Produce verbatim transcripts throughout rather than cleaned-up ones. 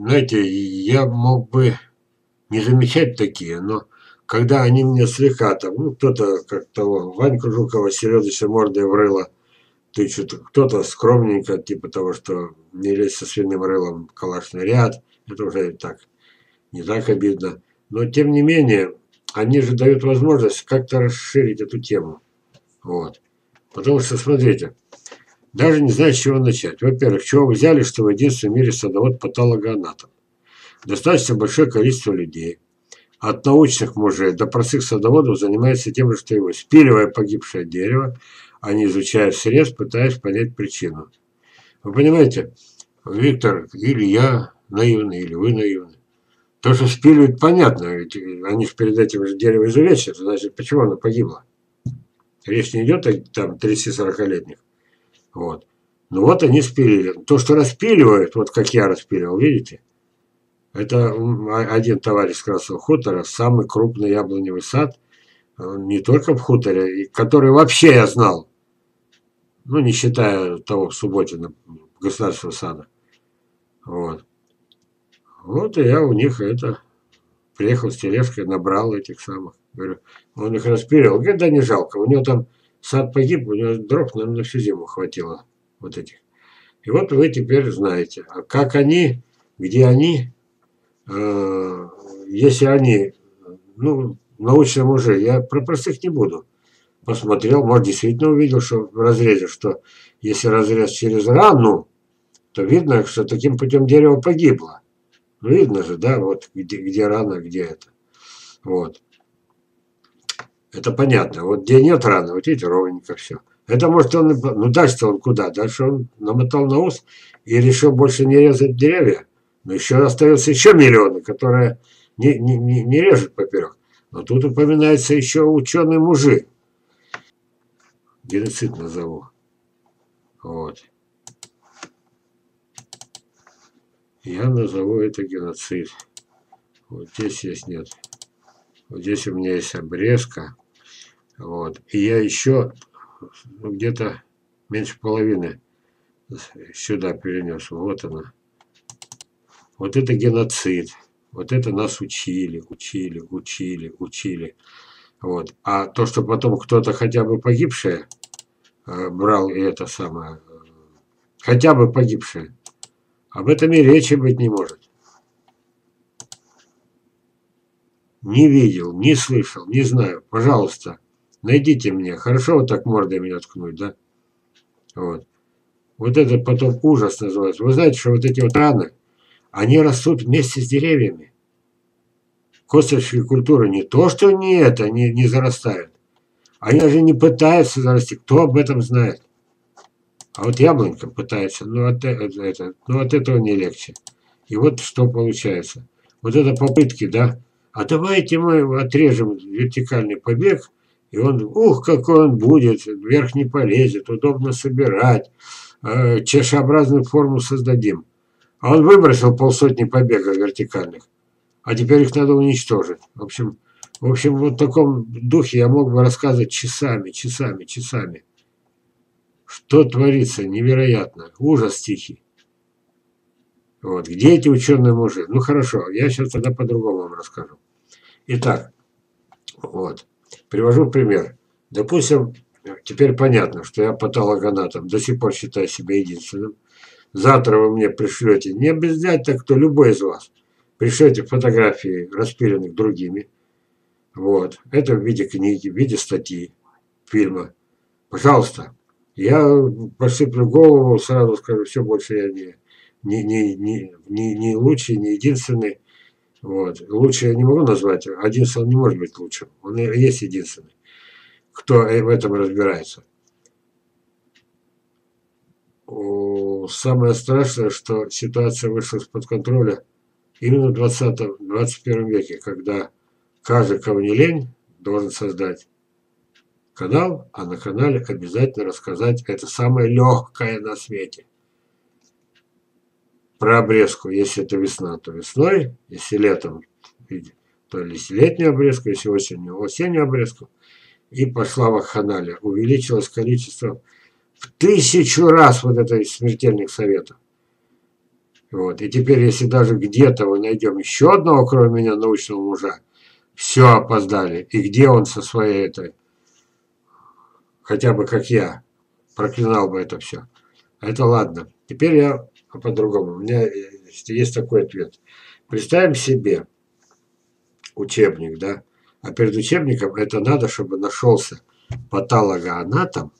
знаете, я мог бы не замечать такие, но когда они мне слегка там, ну, кто-то как того Ваньку Жукова Сережа мордой в рыло тычут, кто-то скромненько, типа того, что не лезь со свиным рылом калашный ряд, это уже так, не так обидно. Но тем не менее, они же дают возможность как-то расширить эту тему. Вот. Потому что, смотрите, даже не знаю, с чего начать. Во-первых, чего вы взяли, что вы единственный в мире садовод-патологоанатом? Достаточно большое количество людей. От научных мужей до простых садоводов занимается тем же, что его, спиливая погибшее дерево, они изучают срез, пытаясь понять причину. Вы понимаете, Виктор, или я наивный, или вы наивны. То, что спиливают, понятно, ведь они же перед этим же дерево изувечат, значит, почему оно погибло? Речь не идет о там тридцати-сорокалетних. Вот. Ну вот они спилили. То, что распиливают, вот как я распиливал, видите? Это один товарищ с Красного хутора, самый крупный яблоневый сад, не только в хуторе, который вообще я знал, ну, не считая того в Субботина, Государственного сада. Вот. Вот и я у них это, приехал с тележкой, набрал этих самых. Говорю, он их распилил. Говорит, да не жалко, у него там сад погиб, у него дров, наверное, на всю зиму хватило вот этих. И вот вы теперь знаете, как они, где они, э, если они, ну, научные мужи, я про простых не буду. Посмотрел, может, действительно увидел, что в разрезе, что если разрез через рану, то видно, что таким путем дерево погибло. Ну, видно же, да, вот где, где рана, где это. Вот. Это понятно. Вот где нет раны, вот видите, ровненько все. Это может он... Ну, дальше-то он куда? Дальше он намотал на ус и решил больше не резать деревья. Но еще остается еще миллионы, которые не, не, не, не режут поперек. Но тут упоминаются еще ученые-мужи. Геноцид назову. Вот. Я назову это геноцид. Вот здесь есть, нет. Вот здесь у меня есть обрезка. Вот. И я еще ну, где-то меньше половины сюда перенес. Вот она. Вот это геноцид. Вот это нас учили, учили, учили, учили. Вот. А то, что потом кто-то хотя бы погибшее брал и это самое. Хотя бы погибшее. Об этом и речи быть не может. Не видел, не слышал, не знаю. Пожалуйста, найдите мне. Хорошо вот так мордой меня ткнуть, да? Вот. Вот это потом ужас называется. Вы знаете, что вот эти вот раны, они растут вместе с деревьями. Косточки культуры не то, что не это, не, не зарастают. Они даже не пытаются зарасти. Кто об этом знает? А вот яблонька пытается, но от, это, но от этого не легче. И вот что получается. Вот это попытки, да? А давайте мы отрежем вертикальный побег, и он, ух, какой он будет, вверх не полезет, удобно собирать, э, чашеобразную форму создадим. А он выбросил полсотни побегов вертикальных, а теперь их надо уничтожить. В общем, в общем, вот в таком духе я мог бы рассказывать часами, часами, часами. Что творится? Невероятно. Ужас тихий. Вот. Где эти ученые мужи? Ну хорошо, я сейчас тогда по-другому вам расскажу. Итак, вот. Привожу пример. Допустим, теперь понятно, что я патологоанатом, до сих пор считаю себя единственным. Завтра вы мне пришлете, не обязательно, так кто, любой из вас, пришлете фотографии, распиленных другими. Вот. Это в виде книги, в виде статьи, фильма. Пожалуйста. Я посыплю голову, сразу скажу, все, больше я не, не, не, не, не, не лучший, не единственный. Вот. Лучше я не могу назвать, один он не может быть лучшим. Он и есть единственный, кто в этом разбирается. Самое страшное, что ситуация вышла из-под контроля именно в двадцатом, двадцать первом веке, когда каждый, кого не лень, должен создать канал, а на канале обязательно рассказать это самое легкое на свете. Про обрезку, если это весна, то весной, если летом, то летнюю обрезку, если осенью, осеннюю обрезку. И пошла вакханалия. Увеличилось количество в тысячу раз вот этих смертельных советов. Вот. И теперь, если даже где-то мы найдем еще одного, кроме меня, научного мужа, все опоздали. И где он со своей этой, хотя бы как я, проклинал бы это все. Это ладно. Теперь я по-другому. У меня есть такой ответ. Представим себе учебник, да? А перед учебником это надо, чтобы нашелся патологоанатом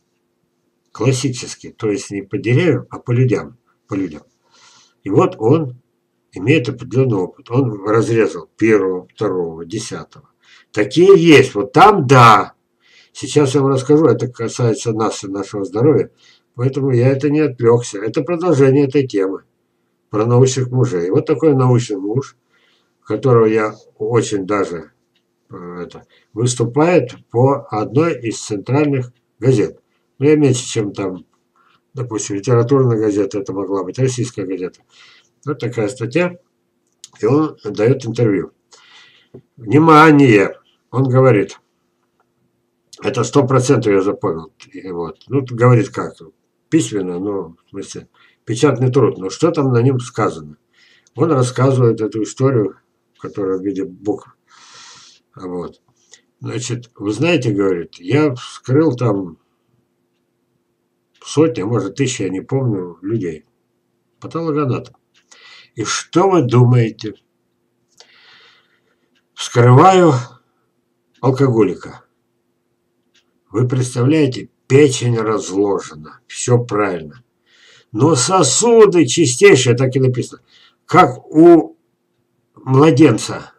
классический, то есть не по деревьям, а по людям. По людям. И вот он имеет определенный опыт. Он разрезал первого, второго, десятого. Такие есть. Вот там да. Сейчас я вам расскажу. Это касается нас и нашего здоровья. Поэтому я это не отвлекся. Это продолжение этой темы. Про научных мужей. Вот такой научный муж, которого я очень даже это, выступает по одной из центральных газет. Но я меньше, чем там, допустим, литературная газета, это могла быть российская газета. Вот такая статья. И он дает интервью. Внимание! Он говорит, это сто процентов я запомнил. И вот. Ну, говорит как? Письменно, ну, в смысле, печатный труд. Но что там на нем сказано? Он рассказывает эту историю, которая в виде букв. Вот. Значит, вы знаете, говорит, я вскрыл там сотни, может, тысячи, я не помню, людей. Патологоанатом. И что вы думаете? Вскрываю алкоголика. Вы представляете, печень разложена. Все правильно. Но сосуды чистейшие, так и написано. Как у младенца.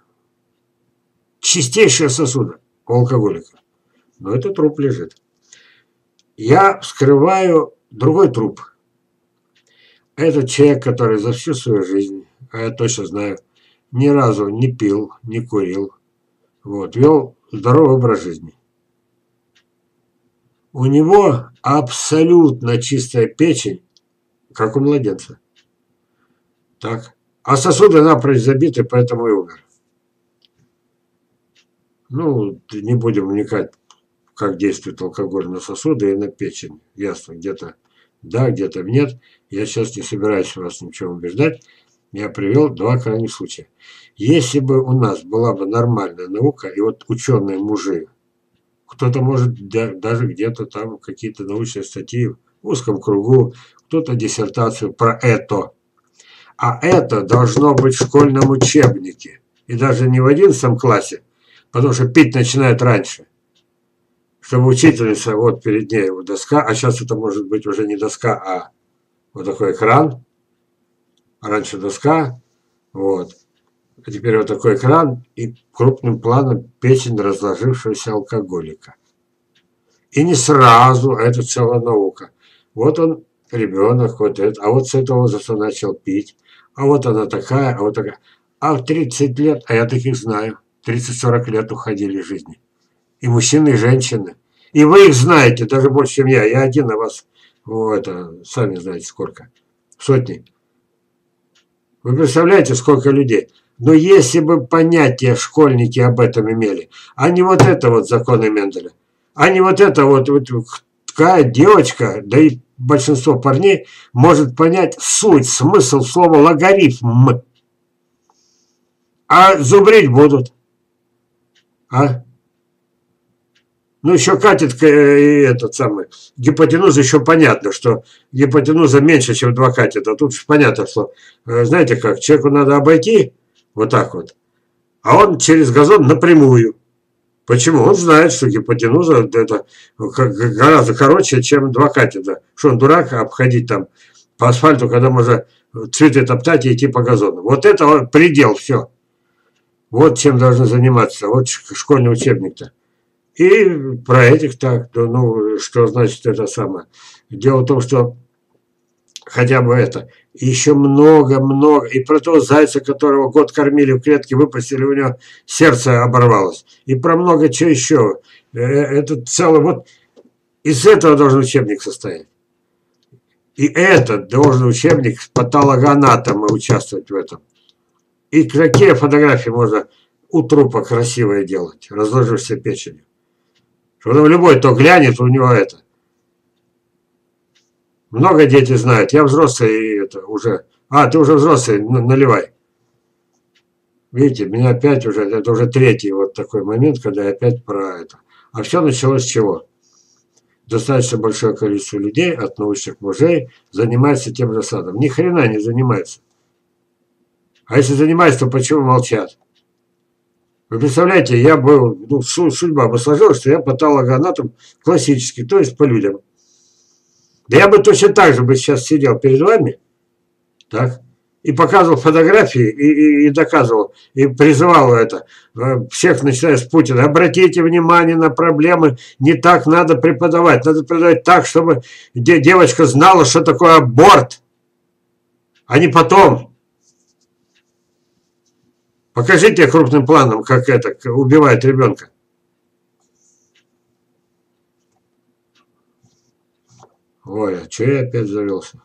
Чистейшие сосуды у алкоголика. Но этот труп лежит. Я вскрываю другой труп. Этот человек, который за всю свою жизнь, а я точно знаю, ни разу не пил, не курил. Вот, вел здоровый образ жизни. У него абсолютно чистая печень, как у младенца. Так. А сосуды напрочь забиты, поэтому и умер. Ну, не будем вникать, как действует алкоголь на сосуды и на печень. Ясно, где-то да, где-то нет. Я сейчас не собираюсь вас ничего убеждать. Я привел два крайних случая. Если бы у нас была бы нормальная наука, и вот ученые мужи, кто-то может даже где-то там какие-то научные статьи в узком кругу, кто-то диссертацию про это. А это должно быть в школьном учебнике. И даже не в одиннадцатом классе, потому что пить начинают раньше. Чтобы учительница, вот перед ней его доска, а сейчас это может быть уже не доска, а вот такой экран. А раньше доска, вот. А теперь вот такой экран и крупным планом печень разложившегося алкоголика. И не сразу, а это целая наука. Вот он, ребенок, вот это, а вот с этого возраста начал пить. А вот она такая, а вот такая. А в тридцать лет, а я таких знаю, тридцать-сорок лет уходили из жизни. И мужчины, и женщины. И вы их знаете, даже больше, чем я. Я один, а вас, ну, это, сами знаете, сколько. Сотни. Вы представляете, сколько людей. Но если бы понятия школьники об этом имели, а не вот это вот законы Менделя, а не вот это вот, вот какая девочка, да и большинство парней, может понять суть, смысл слова логарифм. А зубрить будут. А? Ну, еще катет, этот самый, гипотенуза, еще понятно, что гипотенуза меньше, чем два катета. Тут же понятно, что, знаете как, человеку надо обойти, вот так вот, а он через газон напрямую. Почему? Он знает, что гипотенуза это гораздо короче, чем два катета. Что он дурак, обходить там по асфальту, когда можно цветы топтать и идти по газону. Вот это предел, все. Вот чем должны заниматься, вот школьный учебник-то. И про этих так, ну, что значит это самое. Дело в том, что хотя бы это, еще много-много, и про того зайца, которого год кормили в клетке, выпустили, у него сердце оборвалось. И про много чего еще. Это целое, вот из этого должен учебник состоять. И этот должен учебник патологоанатома участвовать в этом. И какие фотографии можно у трупа красивое делать, разложившейся печенью. Что любой, кто глянет, у него это. Много дети знают. Я взрослый и это уже А, ты уже взрослый, наливай. Видите, меня опять уже, это уже третий вот такой момент, когда я опять про это. А все началось с чего? Достаточно большое количество людей от научных мужей занимается тем же садом. Ни хрена не занимается. А если занимаются, то почему молчат? Вы представляете, я был, ну, судьба бы сложилась, что я патологоанатом классический, то есть по людям. Да я бы точно так же бы сейчас сидел перед вами, так, и показывал фотографии, и, и, и доказывал, и призывал это, всех, начиная с Путина, обратите внимание на проблемы, не так надо преподавать, надо преподавать так, чтобы девочка знала, что такое аборт, а не потом. Покажите крупным планом, как это убивает ребенка. Ой, а что я опять завелся?